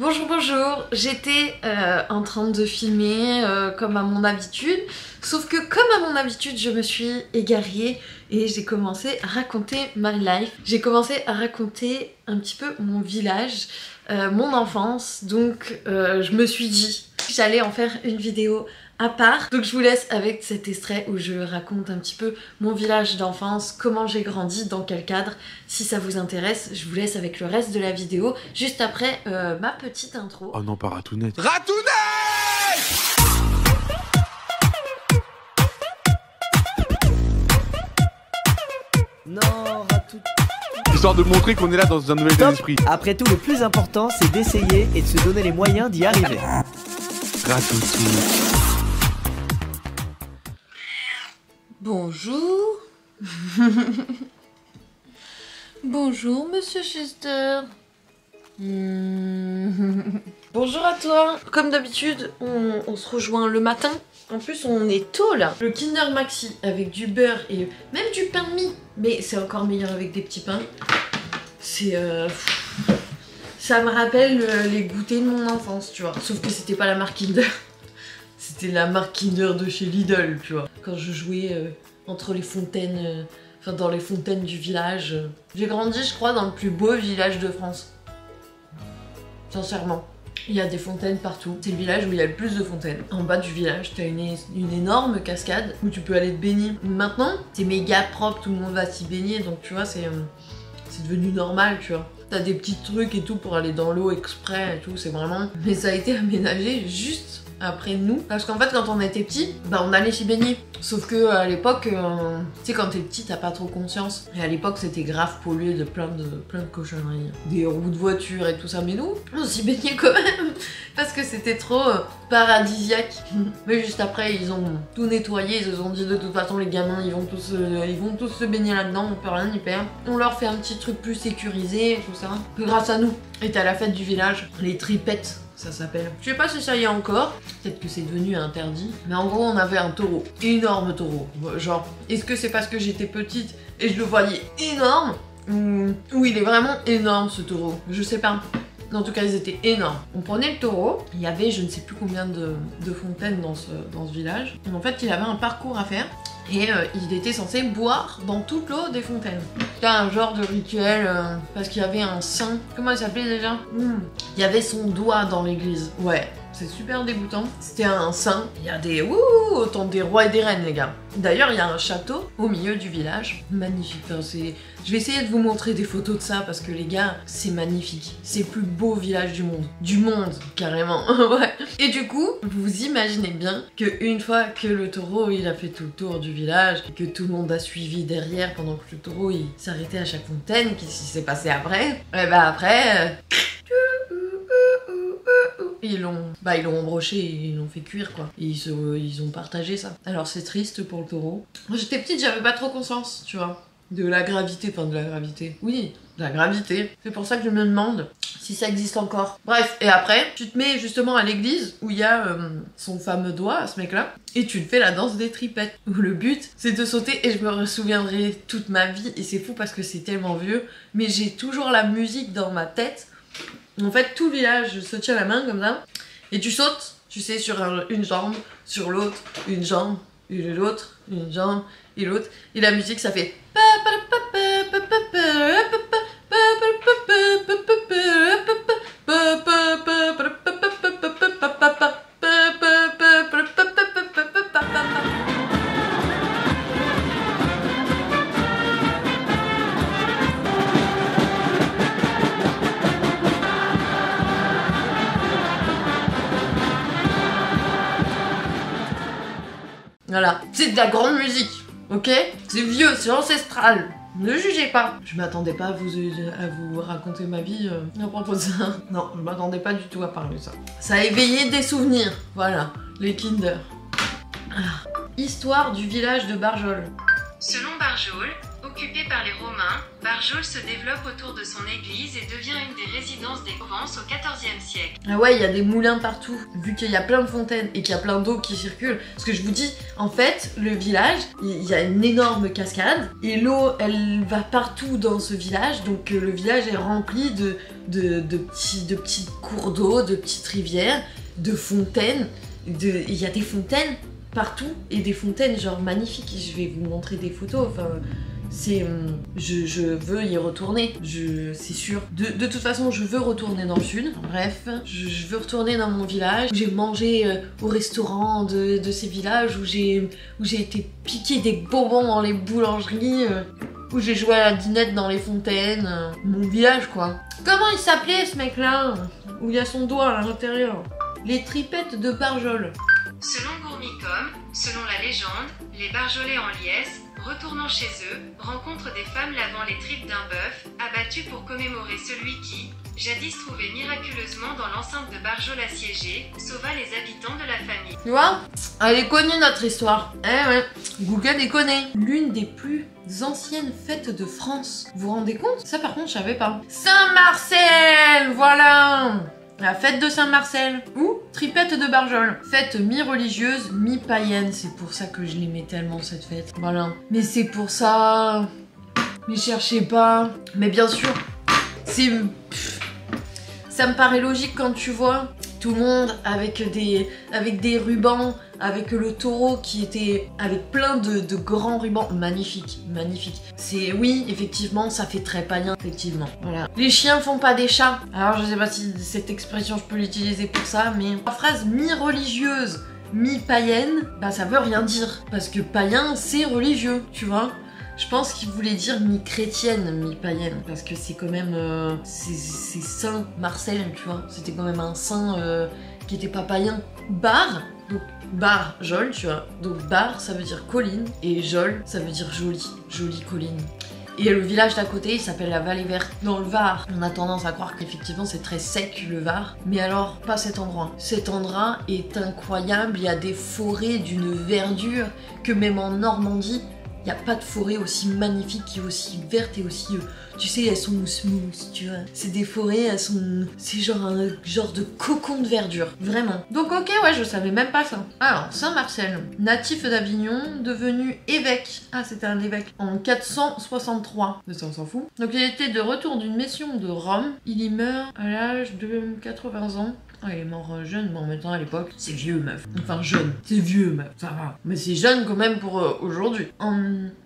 Bonjour, j'étais en train de filmer comme à mon habitude, sauf que comme à mon habitude je me suis égarée et j'ai commencé à raconter my life. J'ai commencé à raconter un petit peu mon village, mon enfance, donc je me suis dit que j'allais en faire une vidéo à part. Donc je vous laisse avec cet extrait où je raconte un petit peu mon village d'enfance, comment j'ai grandi, dans quel cadre. Si ça vous intéresse, je vous laisse avec le reste de la vidéo, juste après ma petite intro. Oh non, pas Ratounette. Ratounette! Non, Ratounette. Histoire de montrer qu'on est là dans un nouvel état d'esprit. Après tout, le plus important, c'est d'essayer et de se donner les moyens d'y arriver. Ratounette. Bonjour. Bonjour, monsieur Chester. Bonjour à toi. Comme d'habitude, on se rejoint le matin. En plus, on est tôt là. Le Kinder Maxi avec du beurre et même du pain de mie. Mais c'est encore meilleur avec des petits pains. C'est... Ça me rappelle les goûters de mon enfance, tu vois. Sauf que c'était pas la marque Kinder. C'était la marque Kinder de chez Lidl, tu vois. Quand je jouais entre les fontaines, enfin dans les fontaines du village. J'ai grandi, je crois, dans le plus beau village de France. Sincèrement. Il y a des fontaines partout. C'est le village où il y a le plus de fontaines. En bas du village, tu as une énorme cascade où tu peux aller te baigner. Maintenant, c'est méga propre, tout le monde va s'y baigner. Donc, tu vois, c'est devenu normal, tu vois. T'as des petits trucs et tout pour aller dans l'eau exprès et tout. C'est vraiment... Mais ça a été aménagé juste... après nous, parce qu'en fait quand on était petit, bah on allait s'y baigner, sauf que à l'époque, tu sais quand t'es petit t'as pas trop conscience, et à l'époque c'était grave pollué de plein de cochonneries, des roues de voiture et tout ça, mais nous on s'y baignait quand même, parce que c'était trop paradisiaque. Mais juste après ils ont tout nettoyé, ils se sont dit de toute façon les gamins ils vont tous se baigner là-dedans, on peut rien y perdre, on leur fait un petit truc plus sécurisé et tout ça, grâce à nous. Et t'as la fête du village, les tripettes, ça s'appelle. Je sais pas si ça y est encore, peut-être que c'est devenu interdit. Mais en gros, on avait un taureau, énorme taureau. Genre, est-ce que c'est parce que j'étais petite et je le voyais énorme ou il est vraiment énorme ce taureau? Je sais pas. En tout cas, ils étaient énormes. On prenait le taureau, il y avait je ne sais plus combien de fontaines dans ce village. En fait, il avait un parcours à faire. Et il était censé boire dans toute l'eau des fontaines. C'était un genre de rituel, parce qu'il y avait un saint. Comment il s'appelait déjà? Il y avait son doigt dans l'église. Ouais, c'est super dégoûtant. C'était un saint. Il y a des... Ouh, autant des rois et des reines, les gars. D'ailleurs, il y a un château au milieu du village. Magnifique. Enfin, je vais essayer de vous montrer des photos de ça, parce que les gars, c'est magnifique. C'est le plus beau village du monde. Du monde, carrément. Ouais. Et du coup, vous imaginez bien qu'une fois que le taureau, il a fait tout le tour du village, que tout le monde a suivi derrière pendant que le taureau, il s'arrêtait à chaque fontaine, qu'est-ce qui s'est passé après? Et bah après... Ils l'ont broché et ils l'ont fait cuire, quoi. Et ils ont partagé ça. Alors c'est triste pour le taureau. Moi j'étais petite, j'avais pas trop conscience, tu vois, de la gravité, enfin de la gravité. Oui, de la gravité. C'est pour ça que je me demande si ça existe encore. Bref, et après, tu te mets justement à l'église où il y a son fameux doigt, ce mec-là, et tu fais la danse des tripettes. Où le but, c'est de sauter, et je me souviendrai toute ma vie, et c'est fou parce que c'est tellement vieux, mais j'ai toujours la musique dans ma tête. En fait, tout le village se tient la main comme ça, et tu sautes, tu sais, sur une jambe, sur l'autre, une jambe, et l'autre, une jambe, et l'autre, et la musique ça fait... Voilà, c'est de la grande musique, ok? C'est vieux, c'est ancestral, ne jugez pas. Je m'attendais pas à vous raconter ma vie à propos de ça. Non, je m'attendais pas du tout à parler de ça. Ça a éveillé des souvenirs, voilà, les Kinder. Ah. Histoire du village de Barjols. Selon Barjols, au Occupé par les Romains, Barjols se développe autour de son église et devient une des résidences des Provences au XIVe siècle. Ah ouais, il y a des moulins partout, vu qu'il y a plein de fontaines et qu'il y a plein d'eau qui circule. Parce que je vous dis, en fait, le village, il y a une énorme cascade et l'eau, elle va partout dans ce village. Donc le village est rempli de petits cours d'eau, de petites rivières, de fontaines. Il y a des fontaines partout et des fontaines genre magnifiques. Je vais vous montrer des photos, enfin... C'est... Je veux y retourner, c'est sûr. De toute façon, je veux retourner dans le sud. Bref, je veux retourner dans mon village. J'ai mangé au restaurant de ces villages, où j'ai été piquer des bonbons dans les boulangeries, où j'ai joué à la dinette dans les fontaines. Mon village, quoi. Comment il s'appelait, ce mec-là? Où il y a son doigt à l'intérieur. Les tripettes de Barjols. Selon Gourmicom, selon la légende, les Barjolais en liesse, retournant chez eux, rencontrent des femmes lavant les tripes d'un bœuf, abattu pour commémorer celui qui, jadis trouvé miraculeusement dans l'enceinte de Barjols assiégée, sauva les habitants de la famille. Tu vois, elle est connue notre histoire. Eh ouais, Google est connue. L'une des plus anciennes fêtes de France. Vous vous rendez compte? Ça par contre, je savais pas. Saint-Marcel, voilà. La fête de Saint-Marcel, ou tripette de Barjols. Fête mi-religieuse, mi-païenne, c'est pour ça que je l'aimais tellement cette fête. Voilà, mais c'est pour ça... Mais cherchez pas... Mais bien sûr, c'est... Ça me paraît logique quand tu vois tout le monde avec des rubans, avec le taureau qui était... Avec plein de grands rubans, magnifique, magnifique. C'est... Oui, effectivement, ça fait très païen, effectivement, voilà. Les chiens font pas des chats. Alors, je sais pas si cette expression, je peux l'utiliser pour ça, mais... La phrase mi-religieuse, mi-païenne, bah ça veut rien dire. Parce que païen, c'est religieux, tu vois. Je pense qu'il voulait dire mi-chrétienne, mi-païenne, parce que c'est quand même... c'est Saint Marcel, tu vois. C'était quand même un saint qui était pas païen. Bar, donc... Barjols, tu vois. Donc bar, ça veut dire colline, et jol, ça veut dire jolie, jolie colline. Et le village d'à côté, il s'appelle la Vallée Verte, dans le Var. On a tendance à croire qu'effectivement, c'est très sec, le Var. Mais alors, pas cet endroit. Cet endroit est incroyable, il y a des forêts d'une verdure que même en Normandie, il n'y a pas de forêt aussi magnifique et aussi verte et aussi... tu sais, elles sont mousse-mousse, tu vois. C'est des forêts, elles sont... C'est genre un genre de cocon de verdure, vraiment. Donc ok, ouais, je savais même pas ça. Alors, Saint-Marcel, natif d'Avignon, devenu évêque. Ah, c'était un évêque. En 463. Mais ça, on s'en fout. Donc il était de retour d'une mission de Rome. Il y meurt à l'âge de 80 ans. Oh, il est mort jeune, mais en même temps à l'époque, c'est vieux meuf. Enfin jeune, c'est vieux meuf, ça va. Mais c'est jeune quand même pour aujourd'hui. En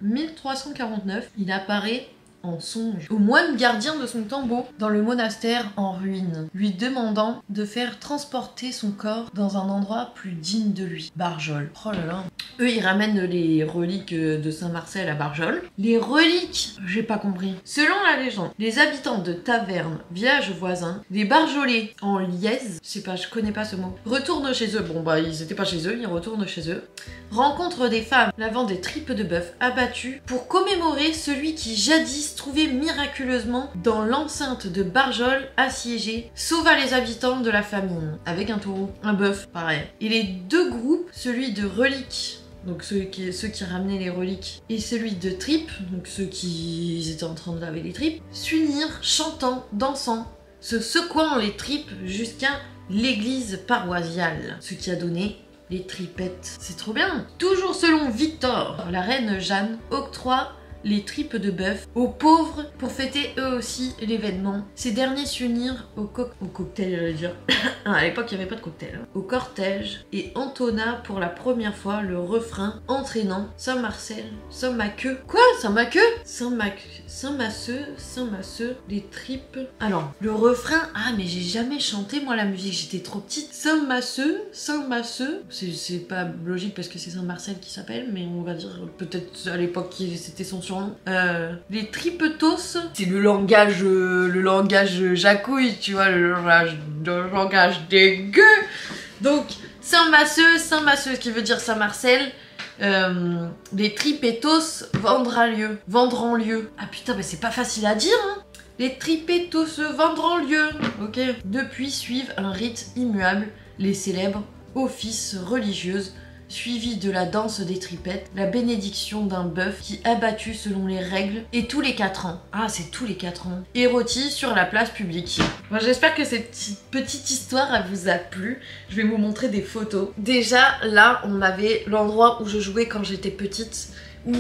1349, il apparaît en songe au moine gardien de son tombeau dans le monastère en ruine, lui demandant de faire transporter son corps dans un endroit plus digne de lui. Barjols. Oh là là. Eux, ils ramènent les reliques de Saint-Marcel à Barjols. Les reliques, j'ai pas compris. Selon la légende, les habitants de tavernes, villages voisins, les Barjolais en liesse, je sais pas, je connais pas ce mot, retournent chez eux. Bon bah, ils étaient pas chez eux, ils retournent chez eux. Rencontrent des femmes lavant des tripes de bœuf abattues pour commémorer celui qui jadis trouvé miraculeusement dans l'enceinte de Barjols assiégée, sauva les habitants de la famine avec un taureau, un bœuf, pareil. Et les deux groupes, celui de reliques, donc ceux qui ramenaient les reliques, et celui de tripes, donc ceux qui étaient en train de laver les tripes, s'unirent, chantant, dansant, se secouant les tripes jusqu'à l'église paroissiale, ce qui a donné les tripettes. C'est trop bien. Toujours selon Victor, la reine Jeanne octroie les tripes de bœuf aux pauvres pour fêter eux aussi l'événement. Ces derniers s'unirent au cocktail, j'allais dire. À l'époque, il n'y avait pas de cocktail. Au cortège et entonna pour la première fois le refrain entraînant Saint-Marcel, Saint-Maqueux. Quoi, Saint-Maqueux? Saint-Masseux, Saint-Masseux, les tripes. Alors, le refrain. Ah, mais j'ai jamais chanté moi la musique, j'étais trop petite. Saint-Masseux, Saint-Masseux. C'est pas logique parce que c'est Saint-Marcel qui s'appelle, mais on va dire peut-être à l'époque c'était son surnom. Les tripetos, c'est le langage jacouille, tu vois, le langage dégueu. Donc Saint-Masseux, Saint-Masseux, qui veut dire Saint-Marcel, les tripetos vendront lieu. Ah putain, mais c'est pas facile à dire, hein. Les tripetos vendront lieu, ok. Depuis suivent un rite immuable, les célèbres offices religieuses suivi de la danse des tripettes, la bénédiction d'un bœuf qui abattu selon les règles, et tous les 4 ans. Ah, c'est tous les 4 ans. Et rôti sur la place publique. Bon, j'espère que cette petite histoire elle vous a plu. Je vais vous montrer des photos. Déjà, là, on avait l'endroit où je jouais quand j'étais petite, où,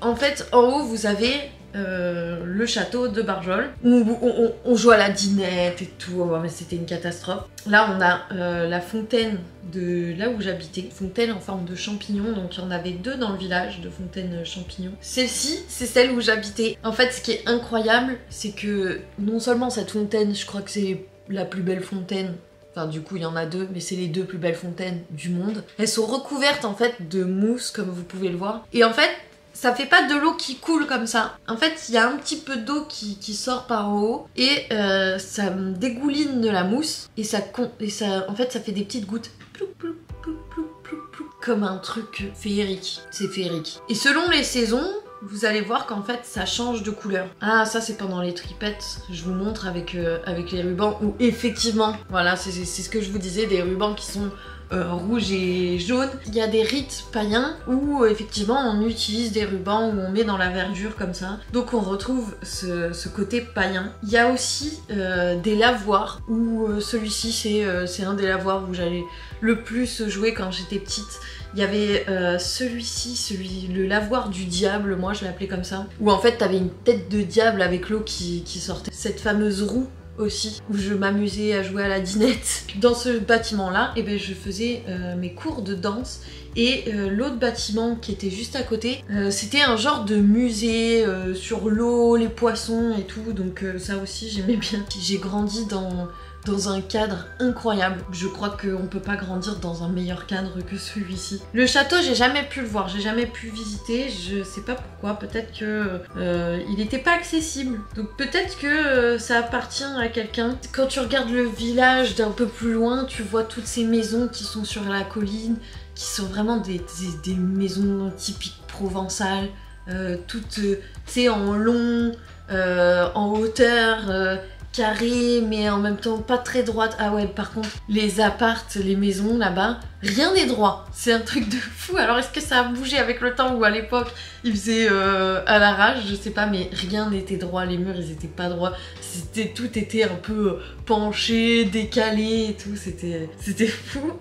en fait, en haut, vous avez... le château de Barjols où on joue à la dinette et tout, mais c'était une catastrophe. Là on a la fontaine de là où j'habitais, fontaine en forme de champignon, donc il y en avait 2 dans le village de fontaine champignon. Celle-ci c'est celle où j'habitais. En fait ce qui est incroyable c'est que non seulement cette fontaine, je crois que c'est la plus belle fontaine, enfin du coup il y en a 2, mais c'est les 2 plus belles fontaines du monde. Elles sont recouvertes en fait de mousse comme vous pouvez le voir, et en fait ça fait pas de l'eau qui coule comme ça. En fait, il y a un petit peu d'eau qui sort par en haut et ça dégouline de la mousse et en fait, ça fait des petites gouttes. Plou, plou, plou, plou, plou, plou, comme un truc féerique. C'est féerique. Et selon les saisons, vous allez voir qu'en fait, ça change de couleur. Ah, ça, c'est pendant les tripettes. Je vous montre avec les rubans où effectivement, voilà, c'est ce que je vous disais, des rubans qui sont... rouge et jaune. Il y a des rites païens où effectivement on utilise des rubans, où on met dans la verdure comme ça. Donc on retrouve ce côté païen. Il y a aussi des lavoirs où celui-ci c'est un des lavoirs où j'allais le plus jouer quand j'étais petite. Il y avait celui-ci, le lavoir du diable, moi je l'appelais comme ça. Où en fait t'avais une tête de diable avec l'eau qui sortait. Cette fameuse roue aussi, où je m'amusais à jouer à la dinette. Dans ce bâtiment-là, eh ben, je faisais mes cours de danse, et l'autre bâtiment qui était juste à côté, c'était un genre de musée sur l'eau, les poissons et tout, donc ça aussi j'aimais bien. J'ai grandi dans un cadre incroyable. Je crois qu'on peut pas grandir dans un meilleur cadre que celui-ci. Le château, j'ai jamais pu le voir, j'ai jamais pu visiter, je sais pas pourquoi, peut-être que il était pas accessible. Donc peut-être que ça appartient à quelqu'un. Quand tu regardes le village d'un peu plus loin, tu vois toutes ces maisons qui sont sur la colline, qui sont vraiment des maisons typiques provençales, toutes, tu sais, en long, en hauteur, carré mais en même temps pas très droite. Ah ouais, par contre les appartes, les maisons là-bas, rien n'est droit, c'est un truc de fou. Alors est-ce que ça a bougé avec le temps ou à l'époque ils faisaient à l'arrache, je sais pas, mais rien n'était droit, les murs ils étaient pas droits, tout était un peu penché, décalé et tout, c'était fou.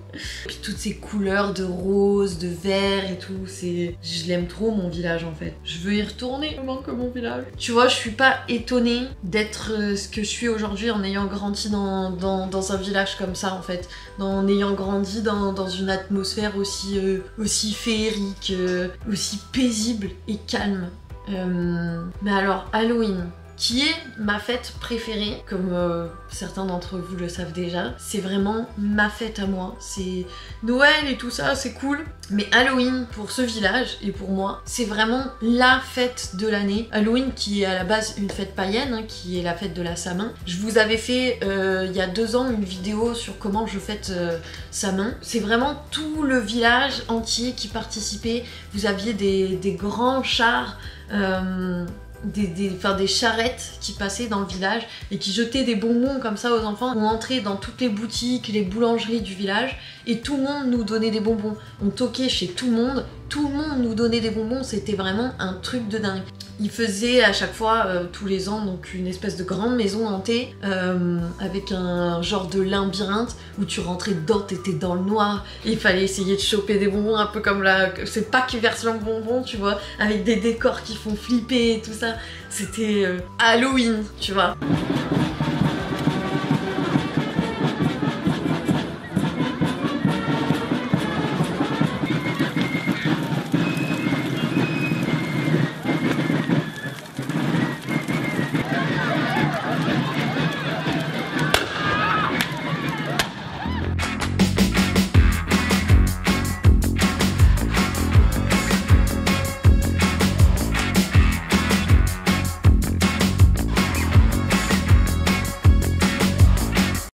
Puis toutes ces couleurs de rose, de vert et tout, je l'aime trop mon village en fait, je veux y retourner. Je manque mon village. Tu vois, je suis pas étonnée d'être ce que je suis aujourd'hui en ayant grandi dans un village comme ça en fait, en ayant grandi dans une atmosphère aussi féerique, aussi paisible et calme. Mais alors Halloween, qui est ma fête préférée, comme certains d'entre vous le savent déjà, c'est vraiment ma fête à moi. C'est Noël et tout ça, c'est cool, mais Halloween pour ce village et pour moi, c'est vraiment la fête de l'année. Halloween qui est à la base une fête païenne, hein, qui est la fête de la Samain. Je vous avais fait il y a 2 ans une vidéo sur comment je fête Samain. C'est vraiment tout le village entier qui participait. Vous aviez des grands chars, des charrettes qui passaient dans le village et qui jetaient des bonbons comme ça aux enfants. On entrait dans toutes les boutiques, les boulangeries du village et tout le monde nous donnait des bonbons. On toquait chez tout le monde nous donnait des bonbons, c'était vraiment un truc de dingue. Ils faisaient à chaque fois, tous les ans, donc une espèce de grande maison hantée avec un genre de labyrinthe où tu rentrais dedans, t'étais dans le noir, et il fallait essayer de choper des bonbons, un peu comme c'est pas qu'une version bonbon, tu vois, avec des décors qui font flipper et tout ça. C'était Halloween, tu vois.